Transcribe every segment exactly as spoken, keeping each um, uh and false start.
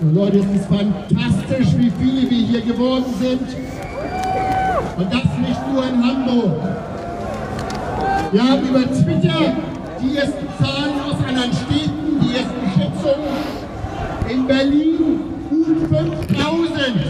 Leute, es ist fantastisch, wie viele wir hier geworden sind. Und das nicht nur in Hamburg. Wir haben über Twitter die ersten Zahlen aus anderen Städten, die ersten Schätzungen. In Berlin gut fünftausend.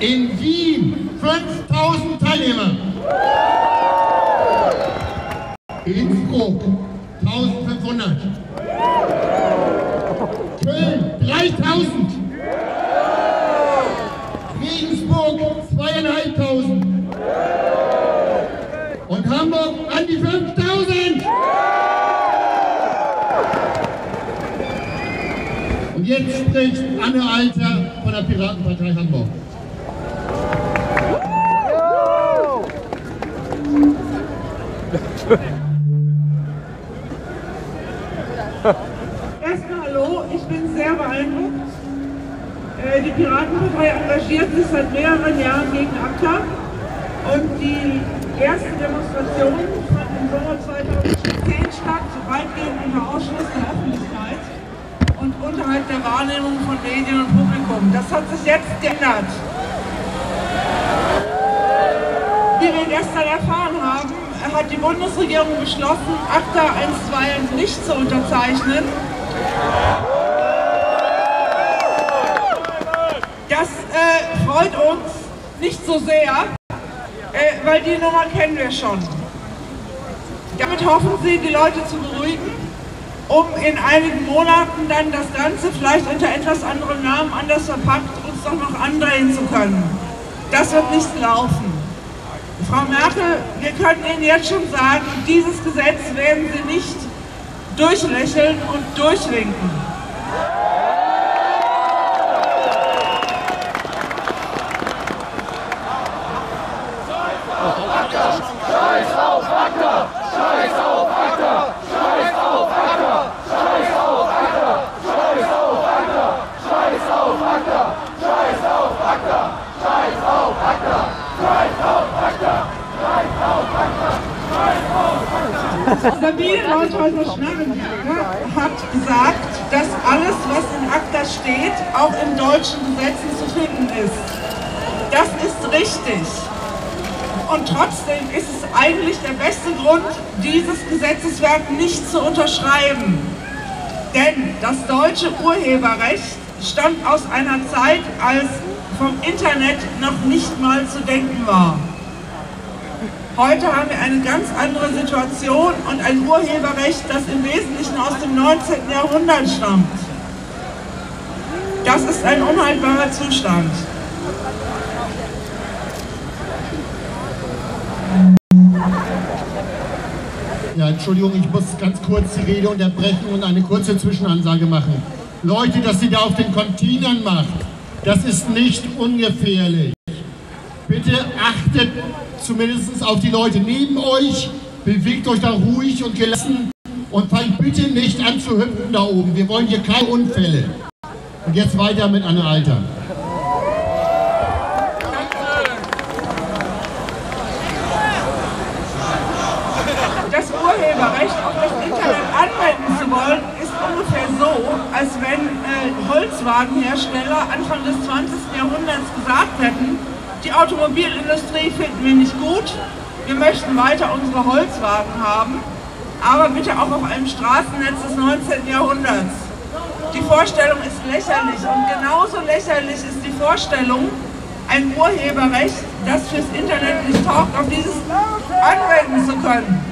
In Wien fünftausend Teilnehmer. In Innsbruck eintausendfünfhundert. Köln dreitausend. Regensburg zweieinhalbtausend. Und Hamburg an die fünftausend. Und jetzt spricht Anne Alter von der Piratenpartei Hamburg. Erstmal hallo, ich bin sehr beeindruckt. Die Piratenpartei engagiert sich seit mehreren Jahren gegen ACTA. Und die erste Demonstration fand im Sommer zweitausendzehn statt, weitgehend unter Ausschluss der Öffentlichkeit und unterhalb der Wahrnehmung von Medien und Publikum. Das hat sich jetzt geändert. Wie wir gestern erfahren haben, hat die Bundesregierung beschlossen, ACTA eins Punkt zwei nicht zu unterzeichnen. Das äh, freut uns nicht so sehr, äh, weil die Nummer kennen wir schon. Damit hoffen sie, die Leute zu beruhigen, um in einigen Monaten dann das Ganze vielleicht unter etwas anderem Namen, anders verpackt, uns doch noch andrehen zu können. Das wird nicht laufen. Frau Merkel, wir können Ihnen jetzt schon sagen, dieses Gesetz werden Sie nicht durchlächeln und durchwinken. Scheiß auf ACTA! Scheiß auf ACTA! Scheiß auf ACTA! Scheiß auf ACTA! Scheiß auf ACTA! Scheiß auf ACTA! Scheiß auf ACTA! Scheiß auf ACTA! Scheiß auf ACTA! Scheiß auf ACTA! Scheiß auf ACTA! Sabine Leutheusser-Schnarrenberger hat gesagt, dass alles, was in ACTA steht, auch in deutschen Gesetzen zu finden ist. Das ist richtig. Und trotzdem ist es eigentlich der beste Grund, dieses Gesetzeswerk nicht zu unterschreiben. Denn das deutsche Urheberrecht stammt aus einer Zeit, als vom Internet noch nicht mal zu denken war. Heute haben wir eine ganz andere Situation und ein Urheberrecht, das im Wesentlichen aus dem neunzehnten Jahrhundert stammt. Das ist ein unhaltbarer Zustand. Ja, Entschuldigung, ich muss ganz kurz die Rede unterbrechen und eine kurze Zwischenansage machen. Leute, dass ihr da auf den Containern macht, das ist nicht ungefährlich. Bitte achtet zumindest auf die Leute neben euch, bewegt euch da ruhig und gelassen und fangt bitte nicht an zu hüpfen da oben. Wir wollen hier keine Unfälle. Und jetzt weiter mit Anne Alter. Urheberrecht auf das Internet anwenden zu wollen, ist ungefähr so, als wenn äh, Holzwagenhersteller Anfang des zwanzigsten Jahrhunderts gesagt hätten, die Automobilindustrie finden wir nicht gut, wir möchten weiter unsere Holzwagen haben, aber bitte auch auf einem Straßennetz des neunzehnten Jahrhunderts. Die Vorstellung ist lächerlich und genauso lächerlich ist die Vorstellung, ein Urheberrecht, das fürs Internet nicht taugt, auf dieses anwenden zu können.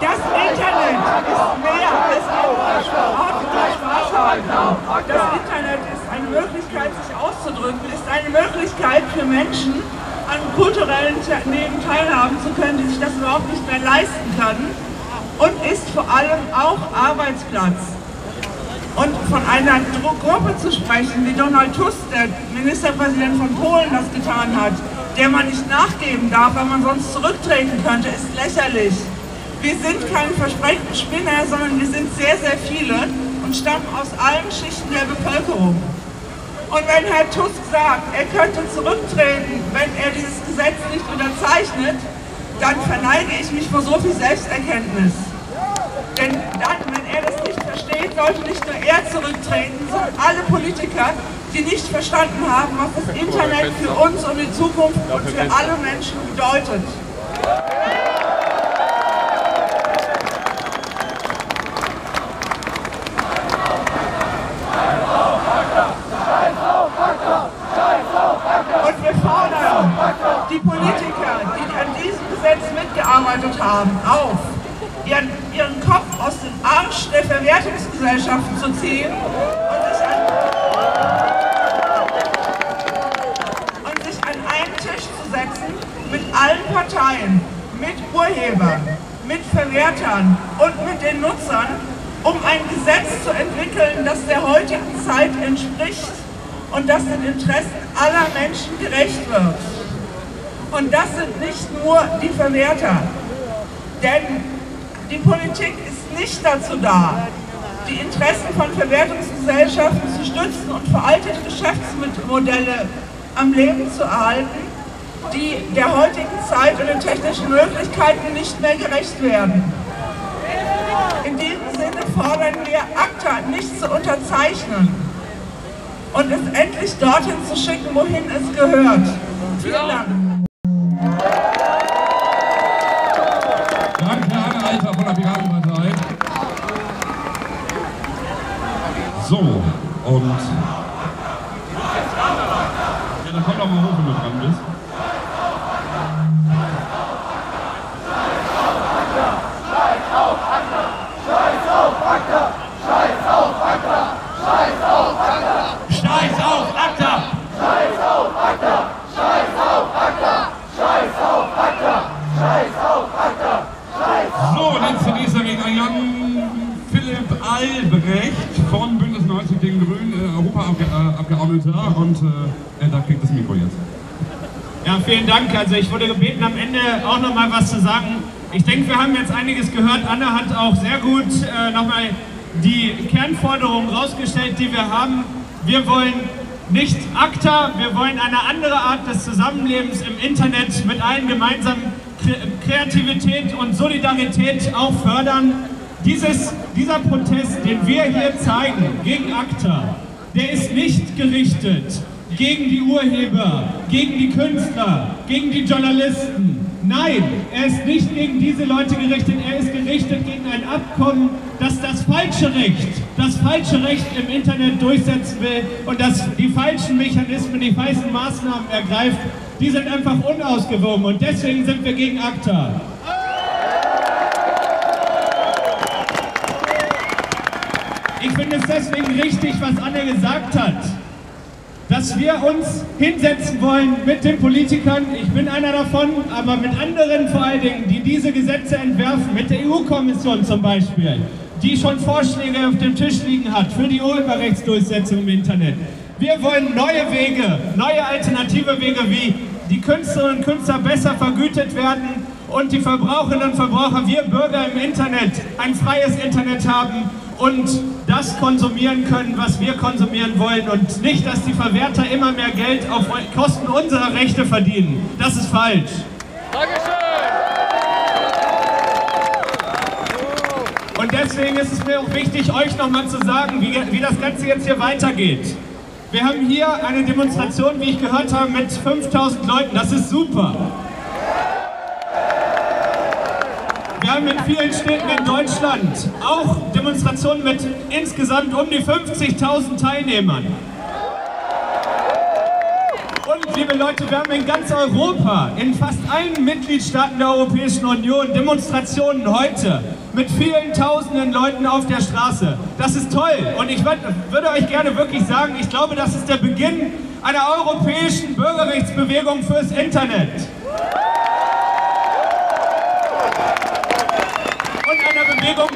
Das Internet ist mehr als ein Ort der Spaß. Das Internet ist eine Möglichkeit, sich auszudrücken, ist eine Möglichkeit für Menschen, an kulturellen Leben teilhaben zu können, die sich das überhaupt nicht mehr leisten können. Und ist vor allem auch Arbeitsplatz. Und von einer Gruppe zu sprechen, wie Donald Tusk, der Ministerpräsident von Polen, das getan hat, der man nicht nachgeben darf, weil man sonst zurücktreten könnte, ist lächerlich. Wir sind keine versprechenden Spinner, sondern wir sind sehr, sehr viele und stammen aus allen Schichten der Bevölkerung. Und wenn Herr Tusk sagt, er könnte zurücktreten, wenn er dieses Gesetz nicht unterzeichnet, dann verneige ich mich vor so viel Selbsterkenntnis. Denn dann, wenn er das nicht versteht, sollte nicht nur er zurücktreten, sondern alle Politiker, die nicht verstanden haben, was das Internet für uns und die Zukunft und für alle Menschen bedeutet. Die Politiker, die an diesem Gesetz mitgearbeitet haben, auf, ihren, ihren Kopf aus dem Arsch der Verwertungsgesellschaften zu ziehen und sich, an, und sich an einen Tisch zu setzen mit allen Parteien, mit Urhebern, mit Verwertern und mit den Nutzern, um ein Gesetz zu entwickeln, das der heutigen Zeit entspricht und das den Interessen aller Menschen gerecht wird. Und das sind nicht nur die Verwerter, denn die Politik ist nicht dazu da, die Interessen von Verwertungsgesellschaften zu stützen und veraltete Geschäftsmodelle am Leben zu erhalten, die der heutigen Zeit und den technischen Möglichkeiten nicht mehr gerecht werden. In diesem Sinne fordern wir, ACTA nicht zu unterzeichnen und es endlich dorthin zu schicken, wohin es gehört. Vielen Dank. Danke, Anne Alter von der Piratenpartei. So, und ja, dann kommt noch mal hoch, wenn du dran bist. Von Bündnis neunzig den Grünen, äh, Europaabgeordneter, und äh, da kriegt das Mikro jetzt. Ja, vielen Dank. Also ich wurde gebeten, am Ende auch nochmal was zu sagen. Ich denke, wir haben jetzt einiges gehört. Anne hat auch sehr gut äh, nochmal die Kernforderungen rausgestellt, die wir haben. Wir wollen nicht ACTA, wir wollen eine andere Art des Zusammenlebens im Internet mit allen gemeinsam Kre Kreativität und Solidarität auch fördern. Dieses, dieser Protest, den wir hier zeigen, gegen ACTA, der ist nicht gerichtet gegen die Urheber, gegen die Künstler, gegen die Journalisten. Nein, er ist nicht gegen diese Leute gerichtet, er ist gerichtet gegen ein Abkommen, das das falsche Recht, das falsche Recht im Internet durchsetzen will und das die falschen Mechanismen, die falschen Maßnahmen ergreift. Die sind einfach unausgewogen und deswegen sind wir gegen ACTA. Ich finde es deswegen richtig, was Anne gesagt hat, dass wir uns hinsetzen wollen mit den Politikern, ich bin einer davon, aber mit anderen vor allen Dingen, die diese Gesetze entwerfen, mit der E U-Kommission zum Beispiel, die schon Vorschläge auf dem Tisch liegen hat für die Urheberrechtsdurchsetzung im Internet. Wir wollen neue Wege, neue alternative Wege, wie die Künstlerinnen und Künstler besser vergütet werden, und die Verbraucherinnen und Verbraucher, wir Bürger im Internet, ein freies Internet haben und das konsumieren können, was wir konsumieren wollen, und nicht, dass die Verwerter immer mehr Geld auf Kosten unserer Rechte verdienen. Das ist falsch. Dankeschön. Und deswegen ist es mir auch wichtig, euch nochmal zu sagen, wie, wie das Ganze jetzt hier weitergeht. Wir haben hier eine Demonstration, wie ich gehört habe, mit fünftausend Leuten. Das ist super. Wir haben in vielen Städten in Deutschland auch Demonstrationen mit insgesamt um die fünfzigtausend Teilnehmern. Und liebe Leute, wir haben in ganz Europa, in fast allen Mitgliedstaaten der Europäischen Union Demonstrationen heute mit vielen tausenden Leuten auf der Straße. Das ist toll und ich würde euch gerne wirklich sagen, ich glaube, das ist der Beginn einer europäischen Bürgerrechtsbewegung fürs Internet.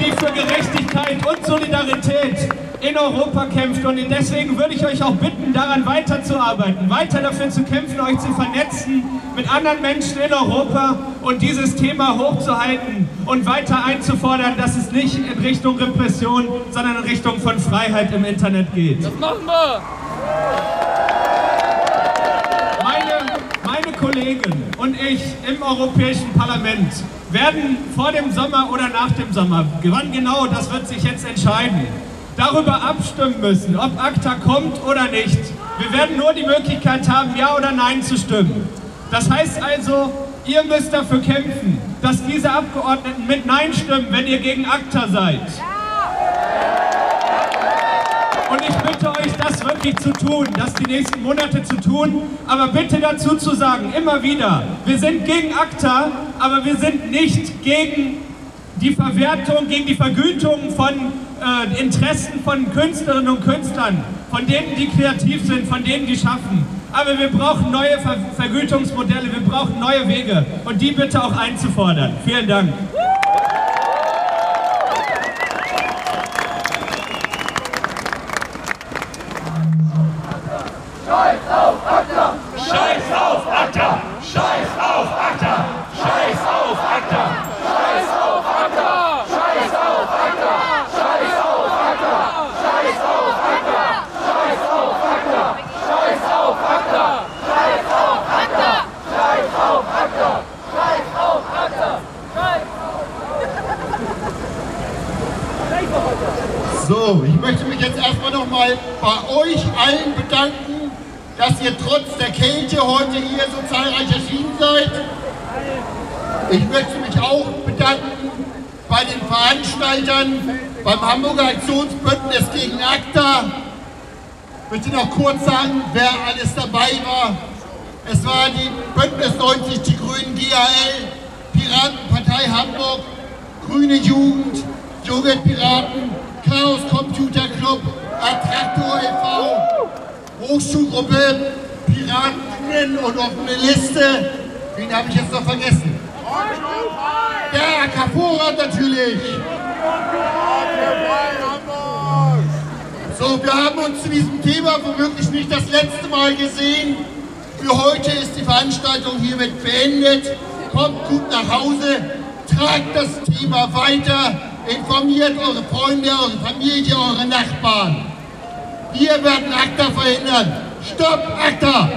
Die für Gerechtigkeit und Solidarität in Europa kämpft, und deswegen würde ich euch auch bitten, daran weiterzuarbeiten, weiter dafür zu kämpfen, euch zu vernetzen mit anderen Menschen in Europa und dieses Thema hochzuhalten und weiter einzufordern, dass es nicht in Richtung Repression, sondern in Richtung von Freiheit im Internet geht. Das machen wir! Meine, meine Kollegen und ich im Europäischen Parlament werden vor dem Sommer oder nach dem Sommer, wann genau, das wird sich jetzt entscheiden, darüber abstimmen müssen, ob ACTA kommt oder nicht. Wir werden nur die Möglichkeit haben, Ja oder Nein zu stimmen. Das heißt also, ihr müsst dafür kämpfen, dass diese Abgeordneten mit Nein stimmen, wenn ihr gegen ACTA seid. Und ich bitte euch, das wirklich zu tun, das die nächsten Monate zu tun, aber bitte dazu zu sagen, immer wieder, wir sind gegen ACTA, aber wir sind nicht gegen die Verwertung, gegen die Vergütung von äh, Interessen von Künstlerinnen und Künstlern, von denen, die kreativ sind, von denen, die schaffen. Aber wir brauchen neue Ver Vergütungsmodelle, wir brauchen neue Wege und die bitte auch einzufordern. Vielen Dank. So, ich möchte mich jetzt erstmal nochmal bei euch allen bedanken, dass ihr trotz der Kälte heute hier so zahlreich erschienen seid. Ich möchte mich auch bedanken bei den Veranstaltern, beim Hamburger Aktionsbündnis gegen ACTA. Ich möchte noch kurz sagen, wer alles dabei war. Es war die Bündnis neunzig, die Grünen, G A L, Piratenpartei Hamburg, Grüne Jugend, Jugendpiraten, Chaos Computer Club, Attraktor e V, Hochschulgruppe, Piraten und offene Liste. Wen habe ich jetzt noch vergessen? Der A K Vorrat natürlich. So, wir haben uns zu diesem Thema womöglich nicht das letzte Mal gesehen. Für heute ist die Veranstaltung hiermit beendet. Kommt gut nach Hause, tragt das Thema weiter. Informiert eure Freunde, eure Familie, eure Nachbarn. Wir werden ACTA verhindern. Stopp ACTA!